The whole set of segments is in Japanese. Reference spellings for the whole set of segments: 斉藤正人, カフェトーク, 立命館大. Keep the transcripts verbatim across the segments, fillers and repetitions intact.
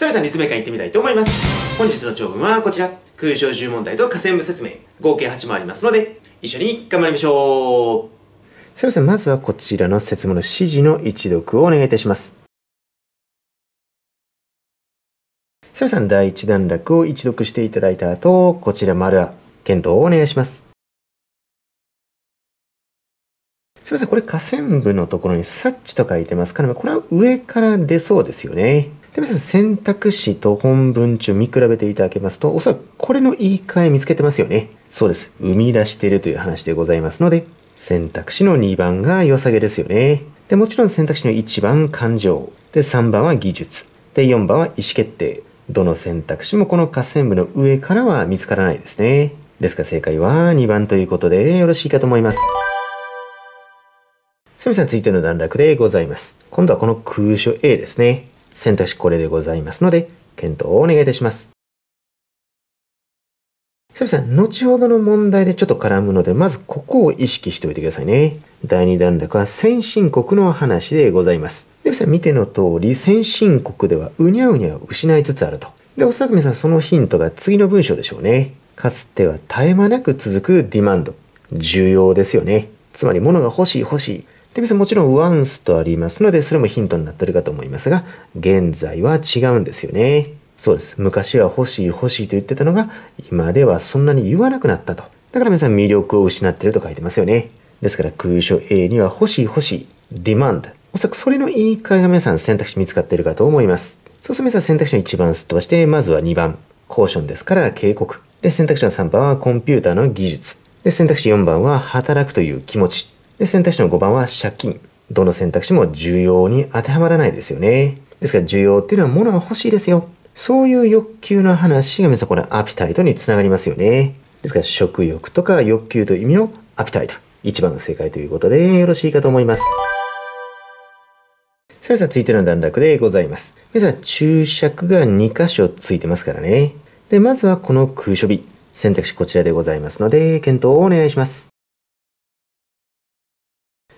それでは立命館行ってみたいと思います。本日の長文はこちら。空小じゅう問題と下線部説明。合計はち問ありますので、一緒に頑張りましょう。それではまずはこちらの設問の指示の一読をお願いいたします。それではだいいち段落を一読していただいた後、こちら丸あ、検討をお願いします。それではこれ下線部のところにサッチと書いてますから、これは上から出そうですよね。で、皆さん選択肢と本文中見比べていただけますと、おそらくこれの言い換え見つけてますよね。そうです。生み出しているという話でございますので、選択肢のにばんが良さげですよね。で、もちろん選択肢のいちばん感情。で、さんばんは技術。で、よんばんは意思決定。どの選択肢もこの下線部の上からは見つからないですね。ですから正解はにばんということでよろしいかと思います。さあ皆さん続いての段落でございます。今度はこの空所 A ですね。選択肢これでございますので、検討をお願いいたします。さあ皆さん、後ほどの問題でちょっと絡むので、まずここを意識しておいてくださいね。だいに段落は先進国の話でございます。で、皆さん見ての通り、先進国ではうにゃうにゃを失いつつあると。で、おそらく皆さんそのヒントが次の文章でしょうね。かつては絶え間なく続くディマンド。需要ですよね。つまり物が欲しい欲しい。で、皆さんもちろんワンスとありますので、それもヒントになっているかと思いますが、現在は違うんですよね。そうです。昔は欲しい欲しいと言ってたのが、今ではそんなに言わなくなったと。だから皆さん魅力を失っていると書いてますよね。ですから空所 A には欲しい欲しい、demand。おそらくそれの言い換えが皆さん選択肢見つかっているかと思います。そうすると皆さん選択肢のいちばんすっ飛ばして、まずはにばん。コーションですから警告。で、選択肢のさんばんはコンピューターの技術。で、選択肢よんばんは働くという気持ち。で、選択肢のごばんは借金。どの選択肢も需要に当てはまらないですよね。ですから需要っていうのは物が欲しいですよ。そういう欲求の話が皆さんこれアピタイトにつながりますよね。ですから食欲とか欲求という意味のアピタイト。いちばんが正解ということでよろしいかと思います。さあさあ続いての段落でございます。皆さん注釈がに箇所ついてますからね。で、まずはこの空所 B。選択肢こちらでございますので検討をお願いします。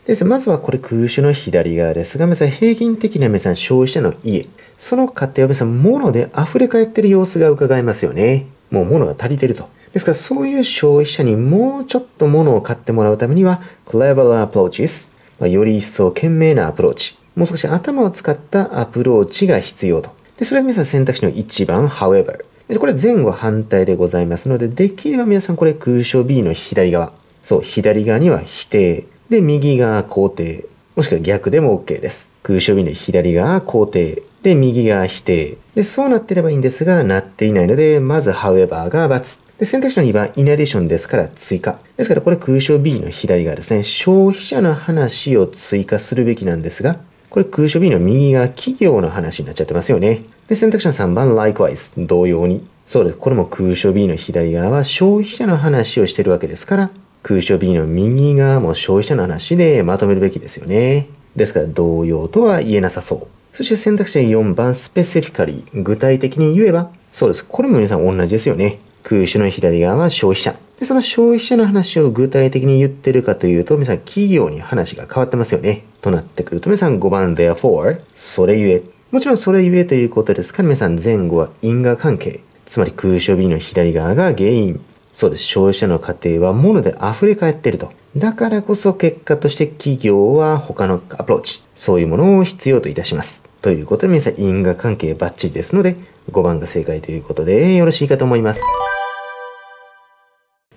です。まずはこれ空所の左側ですが、皆さん平均的な皆さん消費者の家。その過程は皆さん物で溢れ返っている様子が伺えますよね。もう物が足りていると。ですからそういう消費者にもうちょっと物を買ってもらうためには、clever approaches。より一層懸命なアプローチ。もう少し頭を使ったアプローチが必要と。で、それは皆さん選択肢のいちばん、however。これ前後反対でございますので、できれば皆さんこれ空所 B の左側。そう、左側には否定。で、右側肯定。もしくは逆でも OK です。空所 B の左側肯定。で、右側否定。で、そうなってればいいんですが、なっていないので、まず however が×。で、選択肢のにばん、in addition ですから追加。ですからこれ空所 B の左側ですね。消費者の話を追加するべきなんですが、これ空所 B の右側企業の話になっちゃってますよね。で、選択肢のさんばん、likewise。同様に。そうです。これも空所 B の左側は消費者の話をしてるわけですから、空所 B の右側も消費者の話でまとめるべきですよね。ですから同様とは言えなさそう。そして選択肢よんばん、specifically。具体的に言えば、そうです。これも皆さん同じですよね。空所の左側は消費者。で、その消費者の話を具体的に言ってるかというと、皆さん企業に話が変わってますよね。となってくると皆さんごばん、therefore。それゆえ。もちろんそれゆえということですから、皆さん前後は因果関係。つまり空所 B の左側が原因。そうです。消費者の家庭は物で溢れ返っていると。だからこそ結果として企業は他のアプローチ。そういうものを必要といたします。ということで皆さん因果関係バッチリですので、ごばんが正解ということでよろしいかと思います。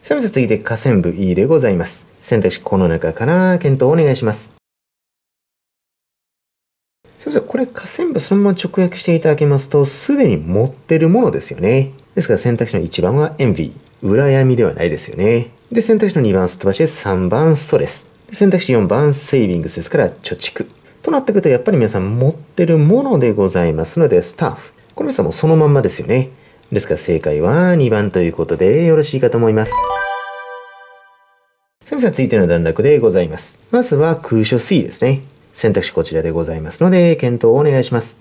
さあ皆さん次で下線部 E でございます。選択肢この中から検討をお願いします。さあ皆さんこれ下線部そのまま直訳していただけますと、すでに持ってるものですよね。ですから選択肢のいちばんは envy。羨みではないですよね。で、選択肢のにばんすっ飛ばしてさんばんストレス。で、選択肢よんばんセービングスですから貯蓄。となってくるとやっぱり皆さん持ってるものでございますのでスタッフ。これ皆さんもそのまんまですよね。ですから正解はにばんということでよろしいかと思います。さあ皆さん続いての段落でございます。まずは空所 C ですね。選択肢こちらでございますので検討をお願いします。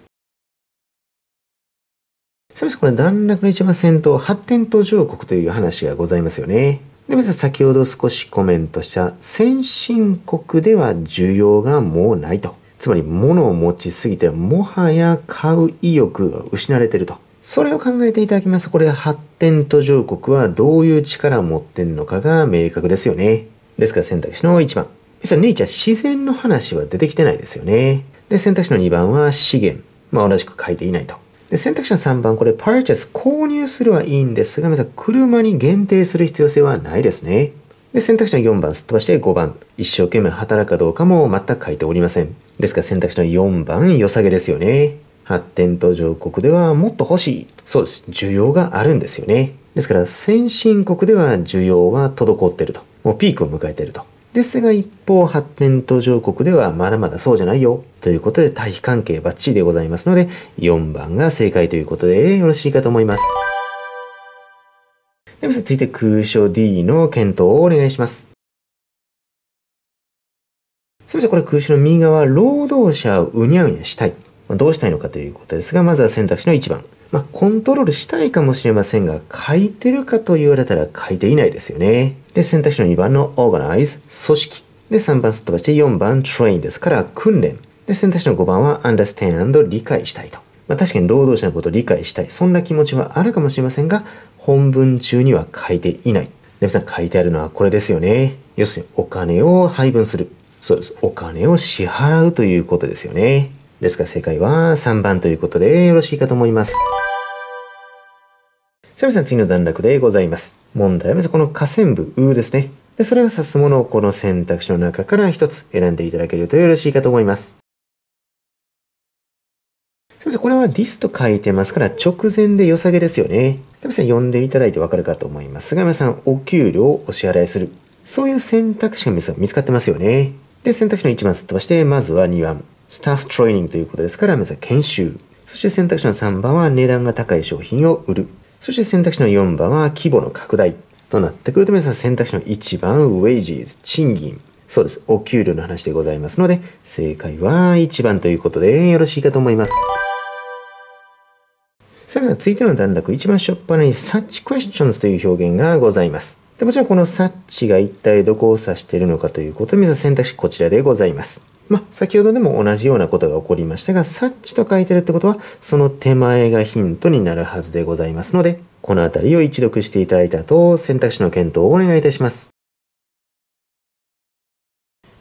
さあ皆さんこれ段落の一番先頭、発展途上国という話がございますよね。で、皆さん先ほど少しコメントした先進国では需要がもうないと。つまり物を持ちすぎてもはや買う意欲が失われていると。それを考えていただきますと、これ発展途上国はどういう力を持ってんのかが明確ですよね。ですから選択肢のいちばん。実はネイチャー自然の話は出てきてないですよね。で、選択肢のにばんは資源。まあ同じく書いていないと。で、選択肢のさんばん、これパーチェス購入するはいいんですが、皆さん車に限定する必要性はないですね。で、選択肢のよんばんすっ飛ばしてごばん。一生懸命働くかどうかも全く書いておりません。ですから選択肢のよんばん、良さげですよね。発展途上国ではもっと欲しい。そうです。需要があるんですよね。ですから先進国では需要は滞っていると。もうピークを迎えていると。ですが一方発展途上国ではまだまだそうじゃないよ。ということで対比関係バッチリでございますので、よんばんが正解ということでよろしいかと思います。では続いて空所 ディー の検討をお願いします。すみません、これ空所の右側、労働者をうにゃうにゃしたい。どうしたいのかということですが、まずは選択肢のいちばん。まあ、コントロールしたいかもしれませんが、書いてるかと言われたら書いていないですよね。で、選択肢のにばんの Organize、組織。で、さんばんすっ飛ばしてよんばん Train ですから、訓練。で、選択肢のごばんは Understand、理解したいと。まあ、確かに労働者のことを理解したい。そんな気持ちはあるかもしれませんが、本文中には書いていない。で、皆さん書いてあるのはこれですよね。要するにお金を配分する。そうです。お金を支払うということですよね。ですから正解はさんばんということでよろしいかと思います。さあ皆さん、次の段落でございます。問題はまずこの下線部うですね。で、それが指すものをこの選択肢の中から一つ選んでいただけるとよろしいかと思います。さあ皆さん、これは this と書いてますから直前で良さげですよね。皆さん読んでいただいてわかるかと思いますが、皆さんお給料をお支払いする。そういう選択肢が皆さん見つかってますよね。で、選択肢のいちばんすっ飛ばして、まずはにばん。スタッフトレーニングということですから、まずは研修。そして選択肢のさんばんは値段が高い商品を売る。そして選択肢のよんばんは規模の拡大。となってくると皆さん選択肢のいちばん、wages、賃金。そうです。お給料の話でございますので、正解はいちばんということでよろしいかと思います。さあ、続いての段落、一番初っ端に such questions という表現がございます。で、もちろんこの such が一体どこを指しているのかということ、皆さん選択肢こちらでございます。まあ、先ほどでも同じようなことが起こりましたが、サッチと書いてるってことは、その手前がヒントになるはずでございますので、このあたりを一読していただいた後、選択肢の検討をお願いいたします。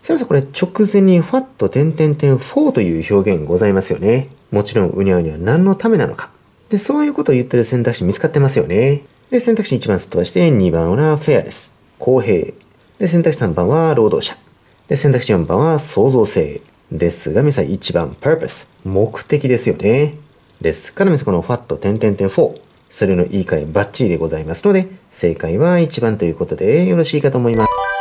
さあ、これ直前にファット点点点フォーという表現ございますよね。もちろん、うにゃうにゃは何のためなのか。で、そういうことを言ってる選択肢見つかってますよね。で、選択肢いちばんすっ飛ばして、にばんはフェアです。公平。で、選択肢さんばんは労働者。で、選択肢よんばんは創造性。ですが、皆さんいちばん、purpose。目的ですよね。ですから、皆さんこの fat 点点点フォー。それの言い換えバッチリでございますので、正解はいちばんということでよろしいかと思います。